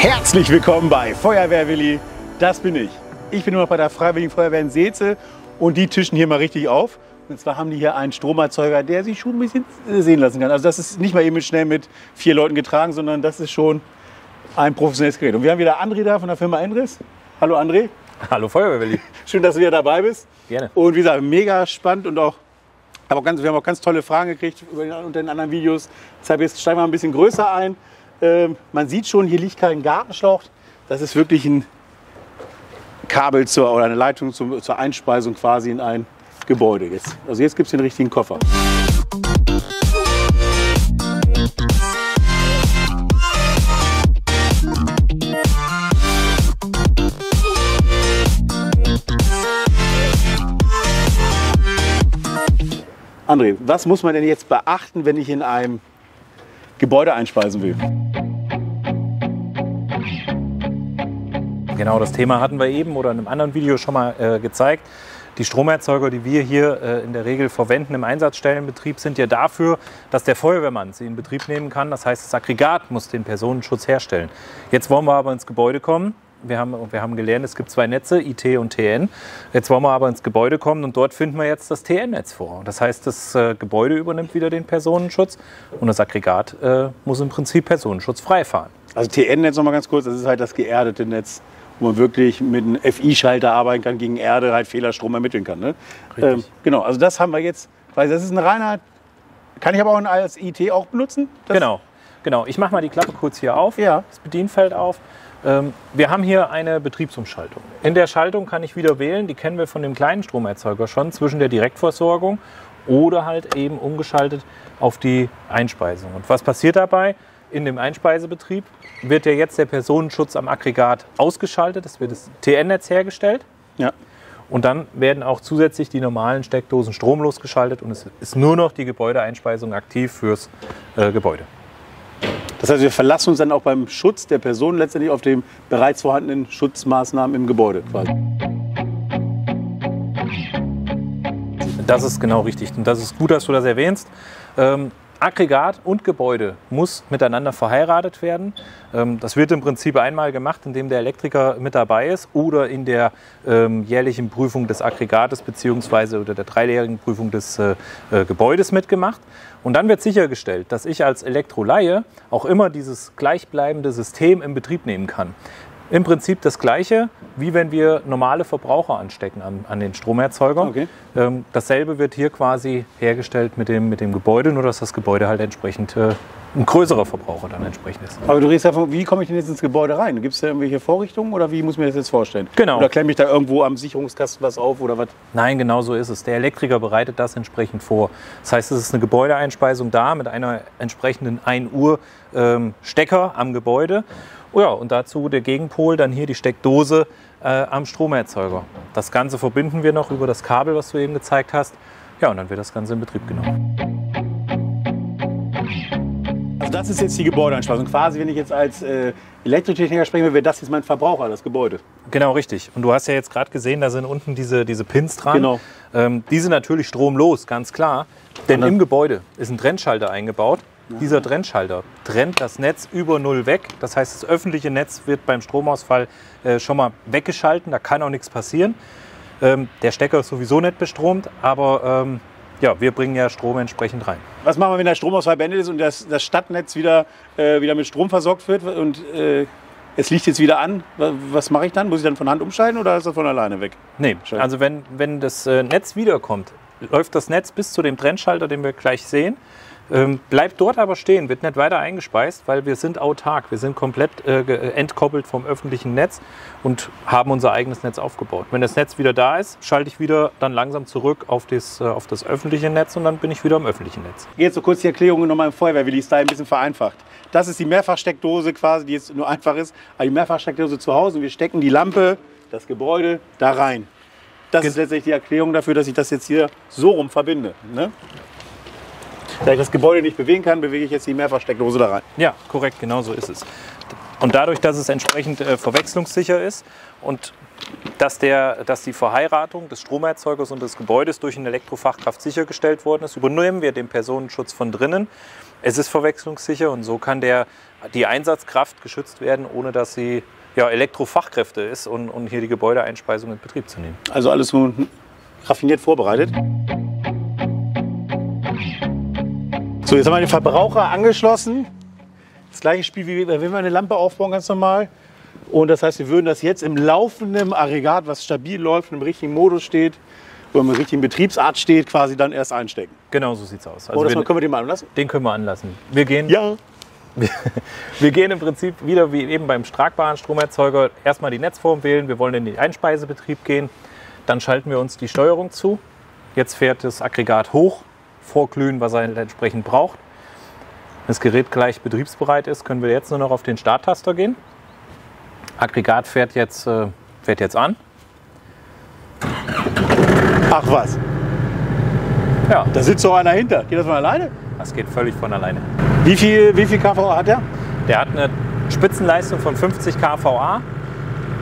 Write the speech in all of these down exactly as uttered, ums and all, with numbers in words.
Herzlich willkommen bei Feuerwehr Willi, das bin ich. Ich bin nur noch bei der Freiwilligen Feuerwehr in Seeze und die tischen hier mal richtig auf. Und zwar haben die hier einen Stromerzeuger, der sich schon ein bisschen sehen lassen kann. Also das ist nicht mal eben schnell mit vier Leuten getragen, sondern das ist schon ein professionelles Gerät. Und wir haben wieder André da von der Firma Endress. Hallo André. Hallo Feuerwehr Willi. Schön, dass du wieder dabei bist. Gerne. Und wie gesagt, mega spannend und auch, aber auch ganz, wir haben auch ganz tolle Fragen gekriegt unter den anderen Videos. Deshalb jetzt steigen wir mal ein bisschen größer ein. Ähm, man sieht schon, hier liegt kein Gartenschlauch. Das ist wirklich ein Kabel zur, oder eine Leitung zum, zur Einspeisung quasi in ein Gebäude. Jetzt. Also jetzt gibt es den richtigen Koffer. André, was muss man denn jetzt beachten, wenn ich in einem Gebäude einspeisen will? Genau, das Thema hatten wir eben oder in einem anderen Video schon mal äh, gezeigt. Die Stromerzeuger, die wir hier äh, in der Regel verwenden im Einsatzstellenbetrieb, sind ja dafür, dass der Feuerwehrmann sie in Betrieb nehmen kann. Das heißt, das Aggregat muss den Personenschutz herstellen. Jetzt wollen wir aber ins Gebäude kommen. Wir haben, wir haben gelernt, es gibt zwei Netze, I T und T N. Jetzt wollen wir aber ins Gebäude kommen und dort finden wir jetzt das T N-Netz vor. Das heißt, das äh, Gebäude übernimmt wieder den Personenschutz und das Aggregat äh, muss im Prinzip Personenschutz freifahren. Also T N-Netz nochmal ganz kurz, das ist halt das geerdete Netz, wo man wirklich mit einem F I-Schalter arbeiten kann, gegen Erde halt Fehlerstrom ermitteln kann. Ne? Ähm, genau, also das haben wir jetzt, weil das ist ein reiner, kann ich aber auch als I T auch benutzen? Das genau, genau. Ich mache mal die Klappe kurz hier auf, ja. Das Bedienfeld auf. Ähm, wir haben hier eine Betriebsumschaltung. In der Schaltung kann ich wieder wählen, die kennen wir von dem kleinen Stromerzeuger schon, zwischen der Direktversorgung oder halt eben umgeschaltet auf die Einspeisung. Und was passiert dabei? In dem Einspeisebetrieb wird ja jetzt der Personenschutz am Aggregat ausgeschaltet. Es wird das T N-Netz hergestellt. Ja. Und dann werden auch zusätzlich die normalen Steckdosen stromlos geschaltet und es ist nur noch die Gebäudeeinspeisung aktiv fürs äh, Gebäude. Das heißt, wir verlassen uns dann auch beim Schutz der Personen letztendlich auf den bereits vorhandenen Schutzmaßnahmen im Gebäude quasi. Das ist genau richtig. Und das ist gut, dass du das erwähnst. Ähm, Aggregat und Gebäude muss miteinander verheiratet werden. Das wird im Prinzip einmal gemacht, indem der Elektriker mit dabei ist oder in der jährlichen Prüfung des Aggregates bzw. oder der dreijährigen Prüfung des Gebäudes mitgemacht. Und dann wird sichergestellt, dass ich als Elektrolaie auch immer dieses gleichbleibende System in Betrieb nehmen kann. Im Prinzip das Gleiche, wie wenn wir normale Verbraucher anstecken an, an den Stromerzeuger. Okay. Ähm, dasselbe wird hier quasi hergestellt mit dem, mit dem Gebäude, nur dass das Gebäude halt entsprechend äh, ein größerer Verbraucher dann entsprechend ist. Aber du redest davon, wie komme ich denn jetzt ins Gebäude rein? Gibt es da irgendwelche Vorrichtungen oder wie muss ich mir das jetzt vorstellen? Genau. Oder klemme ich da irgendwo am Sicherungskasten was auf oder was? Nein, genau so ist es. Der Elektriker bereitet das entsprechend vor. Das heißt, es ist eine Gebäudeeinspeisung da mit einer entsprechenden ein Uhr ähm, Stecker am Gebäude. Ja, und dazu der Gegenpol, dann hier die Steckdose äh, am Stromerzeuger. Das Ganze verbinden wir noch über das Kabel, was du eben gezeigt hast. Ja, und dann wird das Ganze in Betrieb genommen. Also das ist jetzt die Gebäudeeinspeisung. Quasi, wenn ich jetzt als äh, Elektrotechniker spreche, wäre das jetzt mein Verbraucher, das Gebäude. Genau, richtig. Und du hast ja jetzt gerade gesehen, da sind unten diese, diese Pins dran. Genau. Ähm, die sind natürlich stromlos, ganz klar. Denn im Gebäude ist ein Trennschalter eingebaut. Ja. Dieser Trennschalter trennt das Netz über Null weg. Das heißt, das öffentliche Netz wird beim Stromausfall äh, schon mal weggeschalten. Da kann auch nichts passieren. Ähm, der Stecker ist sowieso nicht bestromt, aber ähm, ja, wir bringen ja Strom entsprechend rein. Was machen wir, wenn der Stromausfall beendet ist und das, das Stadtnetz wieder, äh, wieder mit Strom versorgt wird und äh, es liegt jetzt wieder an? Was mache ich dann? Muss ich dann von Hand umschalten oder ist das von alleine weg? Nee, also wenn, wenn das äh, Netz wiederkommt, läuft das Netz bis zu dem Trennschalter, den wir gleich sehen. Ähm, bleibt dort aber stehen, wird nicht weiter eingespeist, weil wir sind autark, wir sind komplett äh, entkoppelt vom öffentlichen Netz und haben unser eigenes Netz aufgebaut. Wenn das Netz wieder da ist, schalte ich wieder dann langsam zurück auf das, äh, auf das öffentliche Netz und dann bin ich wieder im öffentlichen Netz. Jetzt so kurz die Erklärung nochmal im Feuerwehr-Willi-Style ein bisschen vereinfacht. Das ist die Mehrfachsteckdose quasi, die jetzt nur einfach ist, aber die Mehrfachsteckdose zu Hause und wir stecken die Lampe, das Gebäude da rein. Das ist letztlich die Erklärung dafür, dass ich das jetzt hier so rum verbinde, ne? Da ich das Gebäude nicht bewegen kann, bewege ich jetzt die Mehrfachsteckdose da rein. Ja, korrekt, genau so ist es. Und dadurch, dass es entsprechend äh, verwechslungssicher ist und dass, der, dass die Verheiratung des Stromerzeugers und des Gebäudes durch eine Elektrofachkraft sichergestellt worden ist, übernehmen wir den Personenschutz von drinnen. Es ist verwechslungssicher und so kann der die Einsatzkraft geschützt werden, ohne dass sie ja, Elektrofachkräfte ist und, und hier die Gebäudeeinspeisung in Betrieb zu nehmen. Also alles so raffiniert vorbereitet. So, jetzt haben wir den Verbraucher angeschlossen. Das gleiche Spiel, wie wenn wir eine Lampe aufbauen, ganz normal. Und das heißt, wir würden das jetzt im laufenden Aggregat, was stabil läuft, im richtigen Modus steht, oder im richtigen Betriebsart steht, quasi dann erst einstecken. Genau, so sieht's aus. Also oh, das wir, können wir den mal anlassen? Den können wir anlassen. Wir gehen, ja. wir, wir gehen im Prinzip wieder wie eben beim tragbaren Stromerzeuger erstmal die Netzform wählen. Wir wollen in den Einspeisebetrieb gehen. Dann schalten wir uns die Steuerung zu. Jetzt fährt das Aggregat hoch, vorglühen, was er entsprechend braucht. Wenn das Gerät gleich betriebsbereit ist, können wir jetzt nur noch auf den Starttaster gehen. Aggregat fährt jetzt, äh, fährt jetzt an. Ach was. Ja. Da sitzt doch einer hinter. Geht das von alleine? Das geht völlig von alleine. Wie viel, wie viel kVA hat der? Der hat eine Spitzenleistung von fünfzig kVA.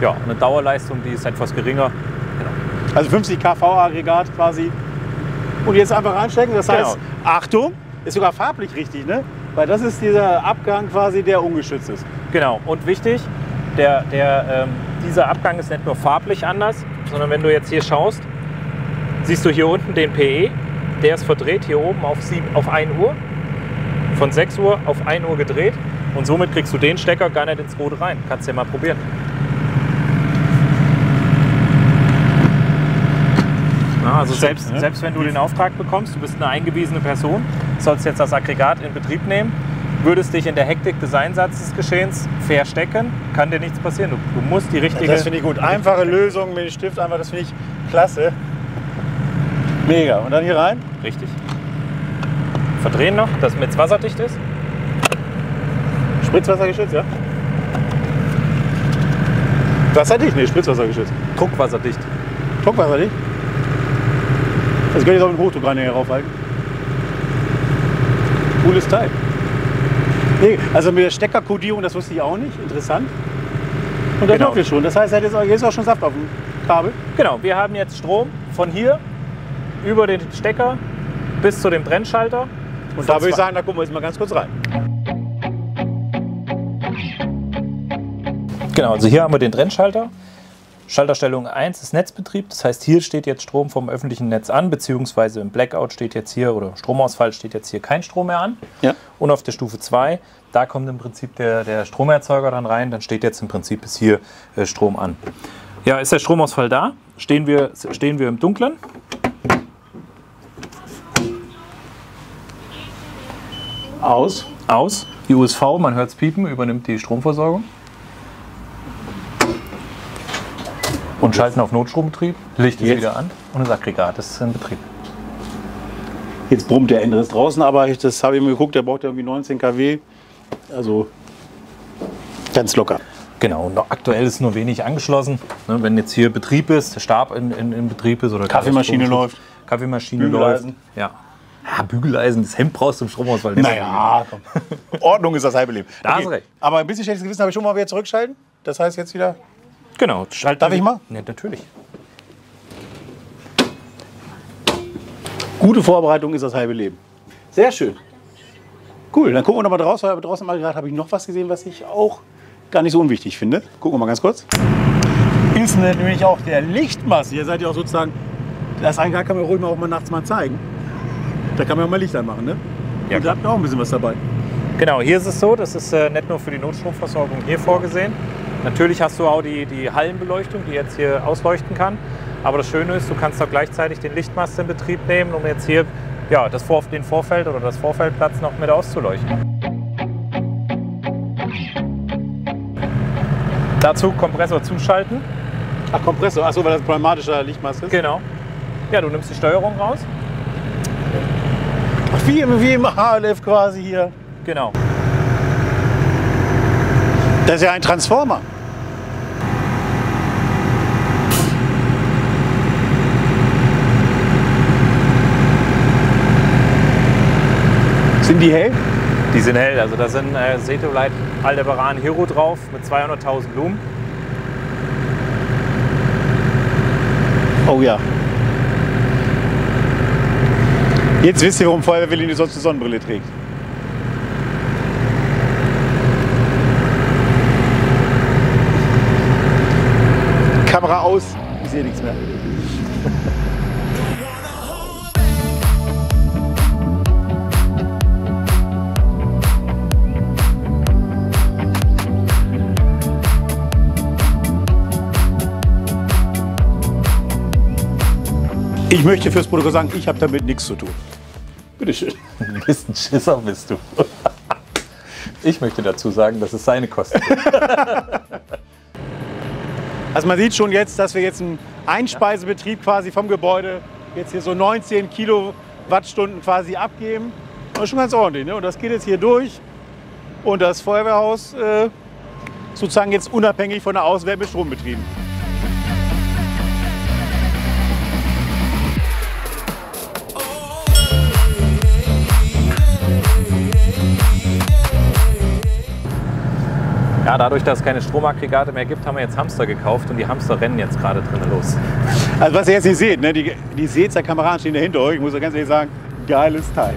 Ja, eine Dauerleistung, die ist etwas geringer. Genau. Also fünfzig kVA Aggregat quasi. Und jetzt einfach reinstecken. Das heißt, genau. Achtung, ist sogar farblich richtig, ne? Weil das ist dieser Abgang quasi, der ungeschützt ist. Genau. Und wichtig, Der, der, ähm, dieser Abgang ist nicht nur farblich anders, sondern wenn du jetzt hier schaust, siehst du hier unten den P E, der ist verdreht hier oben auf, sieben, auf ein Uhr, von sechs Uhr auf ein Uhr gedreht, und somit kriegst du den Stecker gar nicht ins Rote rein. Kannst du ja mal probieren. Na, also selbst, ne? selbst wenn du den Auftrag bekommst, du bist eine eingewiesene Person, sollst jetzt das Aggregat in Betrieb nehmen, würdest dich in der Hektik des Einsatzgeschehens verstecken, kann dir nichts passieren. Du, du musst die richtige... Das finde ich gut. Einfache Lösung mit dem Stift, einfach, das finde ich klasse. Mega. Und dann hier rein? Richtig. Verdrehen noch, dass es wasserdicht ist. Spritzwassergeschützt, ja? Wasserdicht? Nee, Spritzwassergeschützt. Druckwasserdicht. Druckwasserdicht? Das könnte ich auch mit dem Hochdruckreiniger raufhalten. Cooles Teil. Nee, also mit der Steckerkodierung, das wusste ich auch nicht. Interessant. Und das läuft jetzt schon. Das heißt, jetzt ist auch schon Saft auf dem Kabel. Genau, wir haben jetzt Strom von hier über den Stecker bis zu dem Brennschalter. Und da würde ich sagen, da gucken wir jetzt mal ganz kurz rein. Genau, also hier haben wir den Brennschalter. Schalterstellung eins ist Netzbetrieb. Das heißt, hier steht jetzt Strom vom öffentlichen Netz an, beziehungsweise im Blackout steht jetzt hier, oder Stromausfall steht jetzt hier kein Strom mehr an. Ja. Und auf der Stufe zwei, da kommt im Prinzip der, der Stromerzeuger dann rein. Dann steht jetzt im Prinzip bis hier äh, Strom an. Ja, ist der Stromausfall da? Stehen wir, stehen wir im Dunkeln. Aus. Aus. Die U S V, man hört es piepen, übernimmt die Stromversorgung. Und schalten auf Notstrombetrieb, Licht ist wieder an und das Aggregat ist in Betrieb. Jetzt brummt der Endress draußen, aber ich, das habe ich mir geguckt, der braucht irgendwie neunzehn Kilowatt. Also ganz locker. Genau, und aktuell ist nur wenig angeschlossen. Ne, wenn jetzt hier Betrieb ist, der Stab in, in, in Betrieb ist oder Kaffeemaschine läuft. Kaffeemaschine Bügeleisen. läuft. Ja. Ja, Bügeleisen, das Hemd brauchst du im Stromausfall. Naja, komm. Ordnung ist das halbe Leben. Da okay. hast du recht. Aber ein bisschen schlechtes Gewissen habe ich schon mal wieder zurückschalten. Das heißt jetzt wieder. Genau. Schalten. Darf ich mal? Ja, natürlich. Gute Vorbereitung ist das halbe Leben. Sehr schön. Cool, dann gucken wir noch mal draußen, weil draußen mal gerade habe ich noch was gesehen, was ich auch gar nicht so unwichtig finde. Gucken wir mal ganz kurz. Ist nämlich auch der Lichtmast. Hier seid ihr auch sozusagen, das Eingang kann man ruhig mal auch mal nachts mal zeigen. Da kann man auch mal Licht anmachen, ne? Ja. Und da habt ihr auch ein bisschen was dabei. Genau, hier ist es so, das ist äh, nicht nur für die Notstromversorgung hier vorgesehen. Natürlich hast du auch die, die Hallenbeleuchtung, die jetzt hier ausleuchten kann. Aber das Schöne ist, du kannst auch gleichzeitig den Lichtmast in Betrieb nehmen, um jetzt hier ja, das Vor den Vorfeld oder das Vorfeldplatz noch mit auszuleuchten. Dazu Kompressor zuschalten. Ach, Kompressor, achso, weil das ein problematischer Lichtmast ist. Genau. Ja, du nimmst die Steuerung raus. Ach, wie, wie im H L F quasi hier. Genau. Das ist ja ein Transformer. Sind die hell? Die sind hell, also da sind äh, Seto Light Aldebaran Hero drauf mit zweihunderttausend Lumen. Oh ja. Jetzt wisst ihr, warum Feuerwehr Willi sonst eine Sonnenbrille trägt. eh nichts mehr. Ich möchte fürs Protokoll sagen, ich habe damit nichts zu tun. Bitteschön. Du bist ein Schisser, bist du. Ich möchte dazu sagen, dass es seine Kosten sind. Also man sieht schon jetzt, dass wir jetzt einen Einspeisebetrieb quasi vom Gebäude jetzt hier so neunzehn Kilowattstunden quasi abgeben. Das ist schon ganz ordentlich, ne? Und das geht jetzt hier durch. Und das Feuerwehrhaus äh, sozusagen jetzt unabhängig von der Außenwelt mit Strom betrieben. Ja, dadurch, dass es keine Stromaggregate mehr gibt, haben wir jetzt Hamster gekauft und die Hamster rennen jetzt gerade drinnen los. Also was ihr jetzt nicht seht, ne? die, die Seeze Kameraden stehen dahinter euch, ich muss ganz ehrlich sagen, geiles Teil.